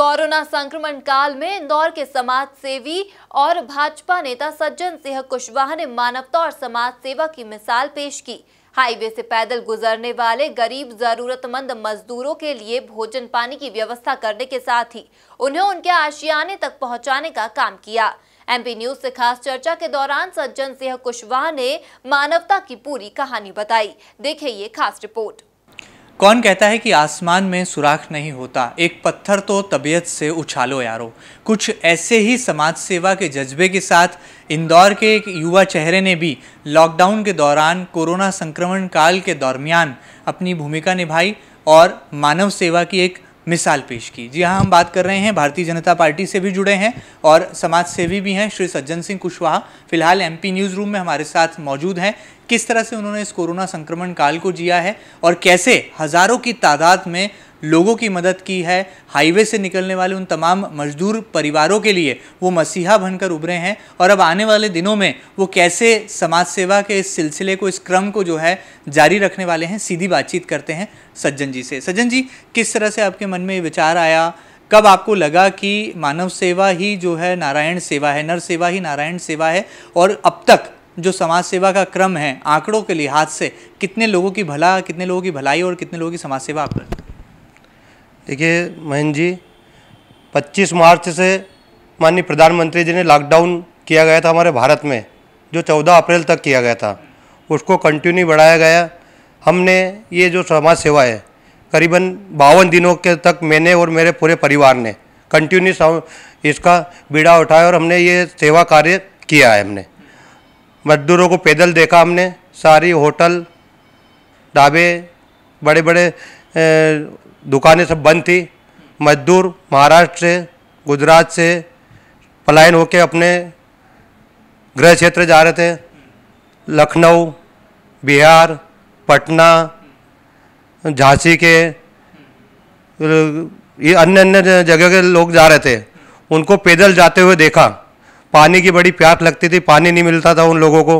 Corona संक्रमण काल में इंदौर के समाज सेवी और भाजपा नेता सज्जन सिंह कुशवाहा ने मानवता और समाज सेवा की मिसाल पेश की। हाईवे से पैदल गुजरने वाले गरीब जरूरतमंद मजदूरों के लिए भोजन पानी की व्यवस्था करने के साथ ही उन्हें उनके आशियाने तक पहुंचाने का काम किया। एमपी न्यूज से खास चर्चा के दौरान सज्जन सिंह कुशवाहा ने मानवता की पूरी कहानी बताई। देखिए ये खास रिपोर्ट। कौन कहता है कि आसमान में सुराख नहीं होता, एक पत्थर तो तबीयत से उछालो यारो। कुछ ऐसे ही समाज सेवा के जज्बे के साथ इंदौर के एक युवा चेहरे ने भी लॉकडाउन के दौरान कोरोना संक्रमण काल के दरमियान अपनी भूमिका निभाई और मानव सेवा की एक मिसाल पेश की। जी हाँ, हम बात कर रहे हैं भारतीय जनता पार्टी से भी जुड़े हैं और समाज सेवी भी हैं श्री सज्जन सिंह कुशवाहा। फिलहाल एमपी न्यूज़ रूम में हमारे साथ मौजूद हैं। किस तरह से उन्होंने इस कोरोना संक्रमण काल को जिया है और कैसे हज़ारों की तादाद में लोगों की मदद की है। हाईवे से निकलने वाले उन तमाम मजदूर परिवारों के लिए वो मसीहा बनकर उभरे हैं और अब आने वाले दिनों में वो कैसे समाज सेवा के इस सिलसिले को, इस क्रम को जो है जारी रखने वाले हैं। सीधी बातचीत करते हैं सज्जन जी से। सज्जन जी, किस तरह से आपके मन में ये विचार आया, कब आपको लगा कि मानव सेवा ही जो है नारायण सेवा है, नर सेवा ही नारायण सेवा है और अब तक जो समाज सेवा का क्रम है आंकड़ों के लिहाज से कितने लोगों की भला, कितने लोगों की भलाई और कितने लोगों की समाज सेवा आप करते हैं? देखिए महेंद्र जी, 25 मार्च से माननीय प्रधानमंत्री जी ने लॉकडाउन किया गया था हमारे भारत में, जो 14 अप्रैल तक किया गया था, उसको कंटिन्यू बढ़ाया गया। हमने ये जो समाज सेवा है करीबन 52 दिनों के तक मैंने और मेरे पूरे परिवार ने कंटिन्यू इसका बीड़ा उठाया और हमने ये सेवा कार्य किया है। हमने मजदूरों को पैदल देखा, हमने सारी होटल, ढाबे, बड़े बड़े दुकानें सब बंद थी। मजदूर महाराष्ट्र से, गुजरात से पलायन होकर अपने गृह क्षेत्र जा रहे थे। लखनऊ, बिहार, पटना, झांसी के ये अन्य अन्य जगह के लोग जा रहे थे, उनको पैदल जाते हुए देखा। पानी की बड़ी प्यास लगती थी, पानी नहीं मिलता था उन लोगों को।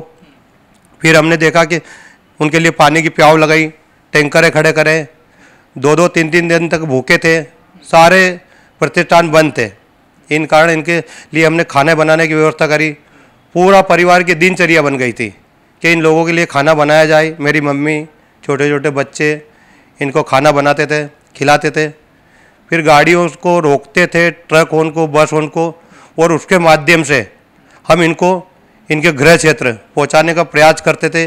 फिर हमने देखा कि उनके लिए पानी की प्याव लगाई, टैंकरें खड़े करें। 2-3 दिन तक भूखे थे, सारे प्रतिष्ठान बंद थे, इन कारण इनके लिए हमने खाने बनाने की व्यवस्था करी। पूरा परिवार की दिनचर्या बन गई थी कि इन लोगों के लिए खाना बनाया जाए। मेरी मम्मी, छोटे छोटे बच्चे इनको खाना बनाते थे, खिलाते थे। फिर गाड़ियों को रोकते थे, ट्रक उनको, बस उनको, और उसके माध्यम से हम इनको इनके गृह क्षेत्र पहुँचाने का प्रयास करते थे।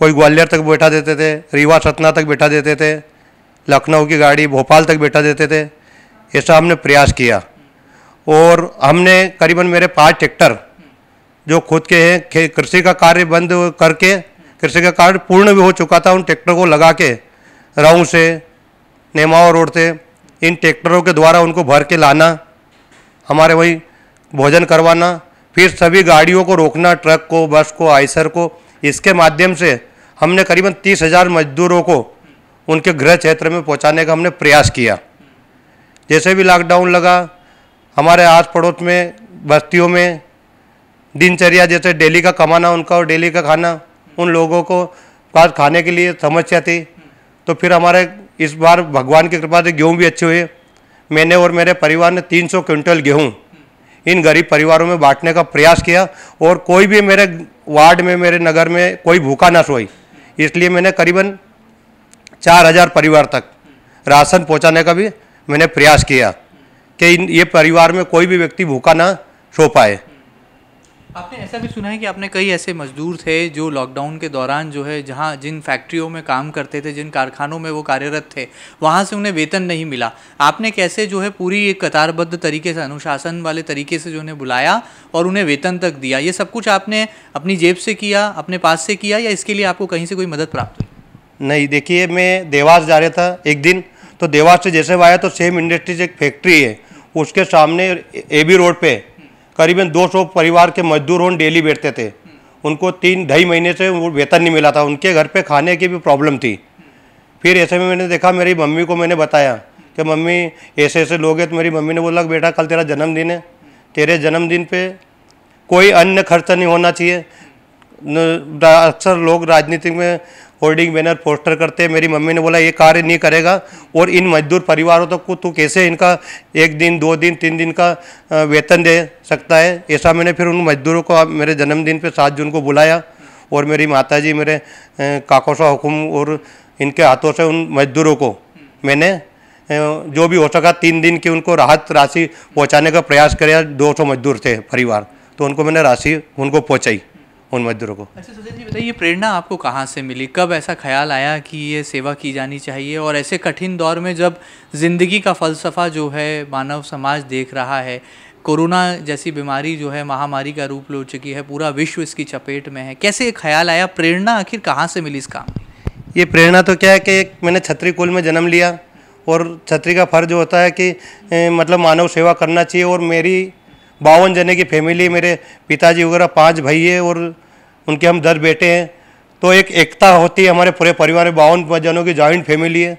कोई ग्वालियर तक बैठा देते थे, रीवा सतना तक बैठा देते थे, लखनऊ की गाड़ी भोपाल तक बैठा देते थे। ऐसा हमने प्रयास किया और हमने करीबन मेरे 5 ट्रैक्टर जो खुद के हैं, कृषि का कार्य बंद करके, कृषि का कार्य पूर्ण भी हो चुका था, उन ट्रैक्टर को लगा के राऊ से, नेमावर रोड से इन ट्रैक्टरों के द्वारा उनको भर के लाना, हमारे वहीं भोजन करवाना, फिर सभी गाड़ियों को रोकना, ट्रक को, बस को, आइसर को। इसके माध्यम से हमने करीबन 30,000 मजदूरों को उनके गृह क्षेत्र में पहुंचाने का हमने प्रयास किया। जैसे भी लॉकडाउन लगा, हमारे आस पड़ोस में बस्तियों में दिनचर्या जैसे डेली का कमाना उनका और डेली का खाना, उन लोगों को पास खाने के लिए समस्या थी। तो फिर हमारे इस बार भगवान की कृपा से गेहूँ भी अच्छे हुए। मैंने और मेरे परिवार ने 300 क्विंटल गेहूँ इन गरीब परिवारों में बांटने का प्रयास किया और कोई भी मेरे वार्ड में, मेरे नगर में कोई भूखा ना सोई, इसलिए मैंने करीबन 4000 परिवार तक राशन पहुंचाने का भी मैंने प्रयास किया कि ये परिवार में कोई भी व्यक्ति भूखा ना सो पाए। आपने ऐसा भी सुना है कि आपने कई ऐसे मजदूर थे जो लॉकडाउन के दौरान जो है जहां जिन फैक्ट्रियों में काम करते थे, जिन कारखानों में वो कार्यरत थे, वहां से उन्हें वेतन नहीं मिला। आपने कैसे जो है पूरी एक कतारबद्ध तरीके से, अनुशासन वाले तरीके से जो उन्हें बुलाया और उन्हें वेतन तक दिया। ये सब कुछ आपने अपनी जेब से किया, अपने पास से किया, या इसके लिए आपको कहीं से कोई मदद प्राप्त हुई? नहीं, देखिए मैं देवास जा रहा था एक दिन, तो देवास से जैसे आया तो सेम इंडस्ट्रीज एक फैक्ट्री है, उसके सामने एबी रोड पे करीबन 200 परिवार के मजदूर उन डेली बैठते थे। उनको 3-2.5 महीने से वो वेतन नहीं मिला था, उनके घर पे खाने की भी प्रॉब्लम थी। फिर ऐसे में मैंने देखा, मेरी मम्मी को मैंने बताया कि मम्मी ऐसे ऐसे लोग हैं, तो मेरी मम्मी ने बोला बेटा कल तेरा जन्मदिन है, तेरे जन्मदिन पर कोई अन्य खर्चा नहीं होना चाहिए। अक्सर लोग राजनीति में होर्डिंग बैनर पोस्टर करते हैं। मेरी मम्मी ने बोला ये कार्य नहीं करेगा और इन मजदूर परिवारों तक को तू कैसे इनका 1 दिन 2 दिन 3 दिन का वेतन दे सकता है। ऐसा मैंने फिर उन मजदूरों को मेरे जन्मदिन पे 7 जून को बुलाया और मेरी माताजी मेरे काकोसा हुकुम और इनके हाथों से उन मजदूरों को मैंने जो भी हो सका 3 दिन की उनको राहत राशि पहुँचाने का प्रयास किया। 200 मजदूर थे परिवार, तो उनको मैंने राशि उनको पहुँचाई उन मजदूरों को। अच्छा सज्जन जी बताइए, प्रेरणा आपको कहाँ से मिली, कब ऐसा ख्याल आया कि ये सेवा की जानी चाहिए? और ऐसे कठिन दौर में जब जिंदगी का फलसफा जो है मानव समाज देख रहा है, कोरोना जैसी बीमारी जो है महामारी का रूप ले चुकी है, पूरा विश्व इसकी चपेट में है, कैसे ख्याल आया, प्रेरणा आखिर कहाँ से मिली इस काम में? ये प्रेरणा तो क्या है कि मैंने छत्री कुल में जन्म लिया और छत्री का फर्ज होता है कि मतलब मानव सेवा करना चाहिए। और मेरी 52 जने की फैमिली, मेरे पिताजी वगैरह 5 भाई है और उनके हम 10 बेटे हैं, तो एक एकता होती है हमारे पूरे परिवार में। 52 जनों की जॉइंट फैमिली है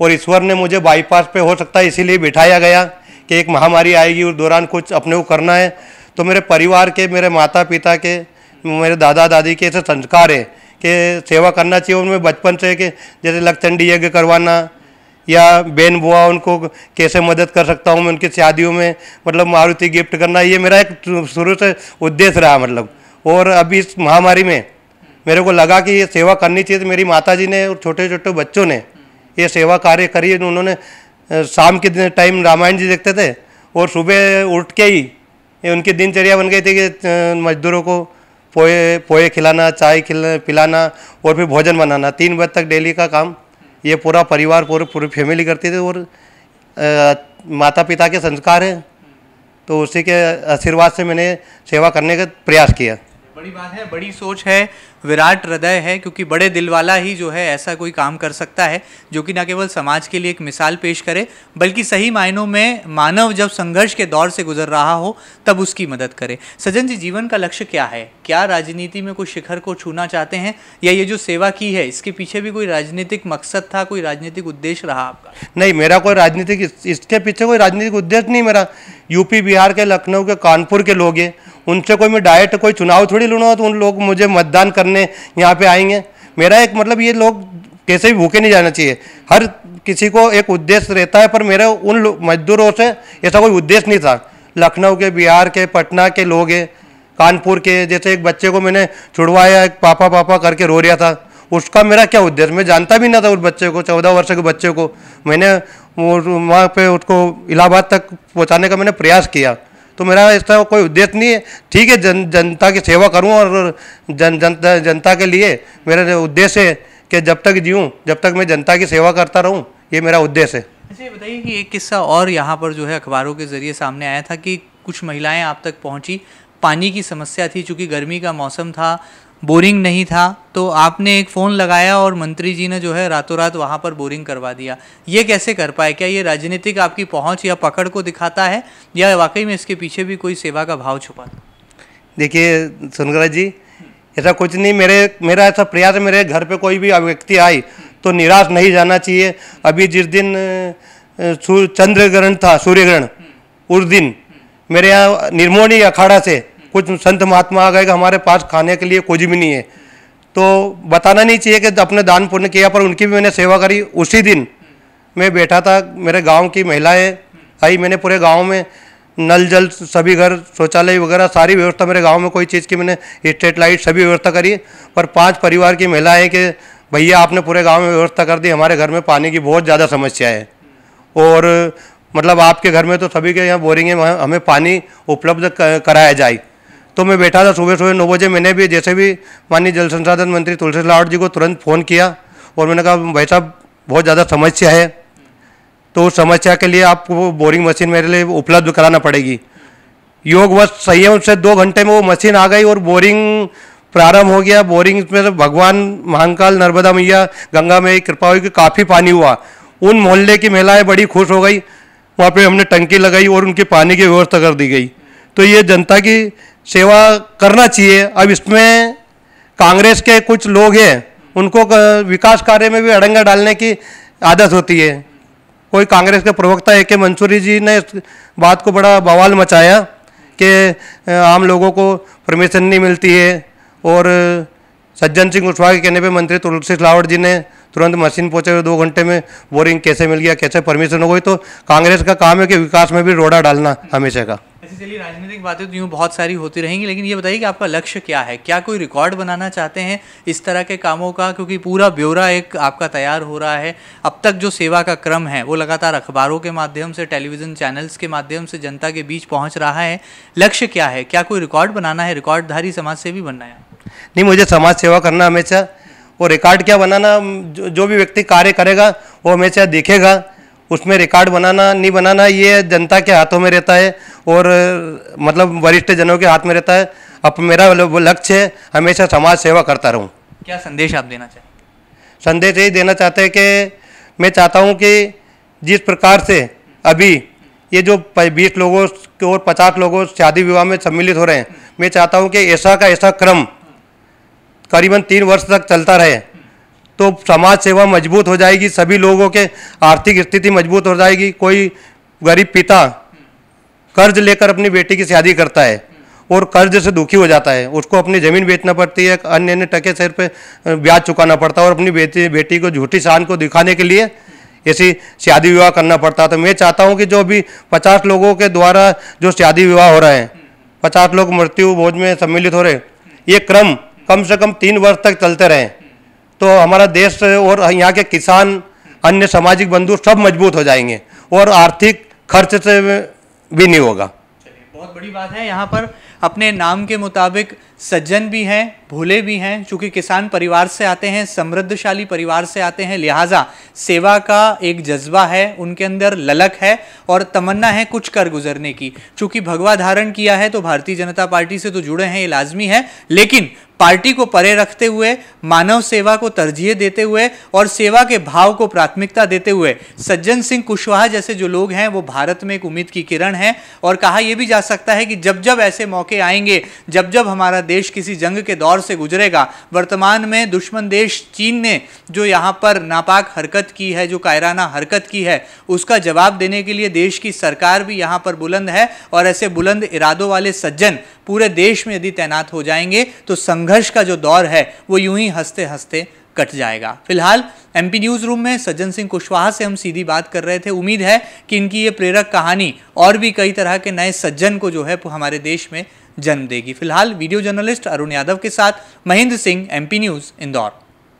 और ईश्वर ने मुझे बाईपास पे हो सकता है इसीलिए बिठाया गया कि एक महामारी आएगी उस दौरान कुछ अपने को करना है। तो मेरे परिवार के, मेरे माता पिता के, मेरे दादा दादी के ऐसे संस्कार है कि सेवा करना चाहिए। उनमें बचपन से कि जैसे लक्षचंडी यज्ञ करवाना या बहन बुआ उनको कैसे मदद कर सकता हूँ मैं उनकी शादियों में, मतलब मारुति गिफ्ट करना, ये मेरा एक शुरू से उद्देश्य रहा मतलब। और अभी इस महामारी में मेरे को लगा कि ये सेवा करनी चाहिए, तो मेरी माताजी ने और छोटे छोटे बच्चों ने ये सेवा कार्य करी। उन्होंने शाम के टाइम रामायण जी देखते थे और सुबह उठ के ही उनकी दिनचर्या बन गई थी कि मजदूरों को पोहे खिलाना, चाय पिलाना और फिर भोजन बनाना। 3 बजे तक डेली का काम ये पूरा परिवार पूरी फैमिली करती थी। और माता पिता के संस्कार हैं, तो उसी के आशीर्वाद से मैंने सेवा करने का प्रयास किया। बड़ी बात है, बड़ी सोच है, विराट हृदय है, क्योंकि बड़े दिल वाला ही जो है ऐसा कोई काम कर सकता है जो कि न केवल समाज के लिए एक मिसाल पेश करे बल्कि सही मायनों में मानव जब संघर्ष के दौर से गुजर रहा हो तब उसकी मदद करे। सज्जन जी, जीवन का लक्ष्य क्या है? क्या राजनीति में कोई शिखर को छूना चाहते हैं या ये जो सेवा की है इसके पीछे भी कोई राजनीतिक मकसद था, कोई राजनीतिक उद्देश्य रहा आपका? नहीं, मेरा कोई राजनीतिक इसके पीछे कोई राजनीतिक उद्देश्य नहीं। मेरा यूपी बिहार के, लखनऊ के, कानपुर के लोग हैं, उनसे कोई मैं डायरेक्ट कोई चुनाव थोड़ी लूँगा तो उन लोग मुझे मतदान करने यहाँ पे आएंगे। मेरा एक मतलब ये लोग कैसे भी भूखे नहीं जाना चाहिए, हर किसी को एक उद्देश्य रहता है, पर मेरा उन मजदूरों से ऐसा कोई उद्देश्य नहीं था। लखनऊ के, बिहार के, पटना के लोग हैं, कानपुर के, जैसे एक बच्चे को मैंने छुड़वाया, एक पापा पापा करके रो रहा था, उसका मेरा क्या उद्देश्य, मैं जानता भी ना था उस बच्चे को। 14 वर्ष के बच्चे को मैंने वहाँ पर उसको इलाहाबाद तक पहुँचाने का मैंने प्रयास किया। तो मेरा इसका कोई उद्देश्य नहीं है। ठीक है, जनता की सेवा करूं और जनता के लिए मेरा उद्देश्य है कि जब तक जीऊं जब तक मैं जनता की सेवा करता रहूं, ये मेरा उद्देश्य है। अच्छा ये बताइए कि एक किस्सा और यहाँ पर जो है अखबारों के ज़रिए सामने आया था कि कुछ महिलाएं आप तक पहुँची, पानी की समस्या थी, चूँकि गर्मी का मौसम था, बोरिंग नहीं था, तो आपने एक फ़ोन लगाया और मंत्री जी ने जो है रातों रात वहाँ पर बोरिंग करवा दिया। ये कैसे कर पाए? क्या ये राजनीतिक आपकी पहुँच या पकड़ को दिखाता है या वाकई में इसके पीछे भी कोई सेवा का भाव छुपा? देखिए सुनगरा जी, ऐसा कुछ नहीं, मेरा ऐसा प्रयास, मेरे घर पे कोई भी व्यक्ति आई तो निराश नहीं जाना चाहिए। अभी जिस दिन चंद्रग्रहण था, सूर्यग्रहण, उस दिन मेरे यहाँ निर्मोही अखाड़ा से कुछ संत महात्मा आ गए कि हमारे पास खाने के लिए कुछ भी नहीं है, तो बताना नहीं चाहिए कि अपने दान पुण्य किया, पर उनकी भी मैंने सेवा करी। उसी दिन मैं बैठा था, मेरे गांव की महिलाएं आई, मैंने पूरे गांव में नल जल, सभी घर, शौचालय वगैरह सारी व्यवस्था, मेरे गांव में कोई चीज़ की मैंने स्ट्रीट लाइट सभी व्यवस्था करी। पर 5 परिवार की महिलाएँ कि भैया आपने पूरे गाँव में व्यवस्था कर दी, हमारे घर में पानी की बहुत ज़्यादा समस्या है और मतलब आपके घर में तो सभी के यहाँ बोरिंग है, हमें पानी उपलब्ध कराया जाए। तो मैं बैठा था सुबह 9 बजे, मैंने भी जैसे भी माननीय जल संसाधन मंत्री तुलसी रावत जी को तुरंत फ़ोन किया और मैंने कहा भाई साहब बहुत ज़्यादा समस्या है, तो उस समस्या के लिए आपको बोरिंग मशीन मेरे लिए उपलब्ध कराना पड़ेगी। योगवश संयोग से 2 घंटे में वो मशीन आ गई और बोरिंग प्रारंभ हो गया। बोरिंग में भगवान महाकाल, नर्मदा मैया, गंगा मैया कृपा हुई कि काफ़ी पानी हुआ। उन मोहल्ले की महिलाएँ बड़ी खुश हो गई, वहाँ पर हमने टंकी लगाई और उनकी पानी की व्यवस्था कर दी गई। तो ये जनता की सेवा करना चाहिए। अब इसमें कांग्रेस के कुछ लोग हैं, उनको विकास कार्य में भी अड़ंगा डालने की आदत होती है। कोई कांग्रेस के प्रवक्ता ए के मंसूरी जी ने इस बात को बड़ा बवाल मचाया कि आम लोगों को परमिशन नहीं मिलती है और सज्जन सिंह कुशवाहा के कहने पे मंत्री तुलसी रावत जी ने तुरंत मशीन पहुंचे हुए 2 घंटे में बोरिंग कैसे मिल गया, कैसे परमिशन हो गई। तो कांग्रेस का काम है कि विकास में भी रोड़ा डालना हमेशा का। ऐसी चलिए राजनीतिक बातें तो यूँ बहुत सारी होती रहेंगी, लेकिन ये बताइए कि आपका लक्ष्य क्या है, क्या कोई रिकॉर्ड बनाना चाहते हैं इस तरह के कामों का? क्योंकि पूरा ब्यौरा एक आपका तैयार हो रहा है। अब तक जो सेवा का क्रम है वो लगातार अखबारों के माध्यम से, टेलीविज़न चैनल्स के माध्यम से जनता के बीच पहुँच रहा है। लक्ष्य क्या है, क्या कोई रिकॉर्ड बनाना है, रिकॉर्डधारी समाज सेवी बनना है? नहीं, मुझे समाज सेवा करना हमेशा, और रिकॉर्ड क्या बनाना, जो भी व्यक्ति कार्य करेगा वो हमेशा दिखेगा, उसमें रिकॉर्ड बनाना नहीं बनाना ये जनता के हाथों में रहता है और मतलब वरिष्ठ जनों के हाथ में रहता है। अब मेरा वो लक्ष्य है हमेशा समाज सेवा करता रहूं। क्या संदेश आप देना चाहें? संदेश यही देना चाहते हैं कि मैं चाहता हूं कि जिस प्रकार से अभी ये जो 20 लोगों और 50 लोगों शादी विवाह में सम्मिलित हो रहे हैं, मैं चाहता हूँ कि ऐसा का ऐसा क्रम करीबन 3 वर्ष तक चलता रहे, तो समाज सेवा मजबूत हो जाएगी, सभी लोगों के आर्थिक स्थिति मजबूत हो जाएगी। कोई गरीब पिता कर्ज लेकर अपनी बेटी की शादी करता है और कर्ज से दुखी हो जाता है, उसको अपनी ज़मीन बेचना पड़ती है, अन्य टके सिर पे ब्याज चुकाना पड़ता है और अपनी बेटी को झूठी शान को दिखाने के लिए ऐसी शादी विवाह करना पड़ता है। तो मैं चाहता हूँ कि जो अभी 50 लोगों के द्वारा जो शादी विवाह हो रहे हैं, 50 लोग मृत्यु भोज में सम्मिलित हो रहे हैं, ये क्रम कम से कम 3 वर्ष तक चलते रहें, तो हमारा देश और यहाँ के किसान, अन्य सामाजिक बंधु सब मजबूत हो जाएंगे और आर्थिक खर्च से भी नहीं होगा। बहुत बड़ी बात है। यहाँ पर अपने नाम के मुताबिक सज्जन भी हैं, भोले भी हैं, चूँकि किसान परिवार से आते हैं, समृद्धशाली परिवार से आते हैं, लिहाजा सेवा का एक जज्बा है उनके अंदर, ललक है और तमन्ना है कुछ कर गुजरने की। चूँकि भगवा धारण किया है तो भारतीय जनता पार्टी से तो जुड़े हैं, ये लाजमी है, लेकिन पार्टी को परे रखते हुए, मानव सेवा को तरजीह देते हुए और सेवा के भाव को प्राथमिकता देते हुए सज्जन सिंह कुशवाहा जैसे जो लोग हैं वो भारत में एक उम्मीद की किरण हैं। और कहा यह भी जा सकता है कि जब जब ऐसे मौके आएंगे, जब जब हमारा देश किसी जंग के दौर से गुजरेगा, वर्तमान में दुश्मन देश चीन ने जो यहाँ पर नापाक हरकत की है, जो कायराना हरकत की है, उसका जवाब देने के लिए देश की सरकार भी यहाँ पर बुलंद है। और ऐसे बुलंद इरादों वाले सज्जन पूरे देश में यदि तैनात हो जाएंगे तो संघर्ष का जो दौर है वो यूं ही हंसते हंसते कट जाएगा। फिलहाल एमपी न्यूज़ रूम में सज्जन सिंह कुशवाहा से हम सीधी बात कर रहे थे। उम्मीद है कि इनकी ये प्रेरक कहानी और भी कई तरह के नए सज्जन को जो है हमारे देश में जन्म देगी। फिलहाल वीडियो जर्नलिस्ट अरुण यादव के साथ महेंद्र सिंह, एमपी न्यूज़, इंदौर।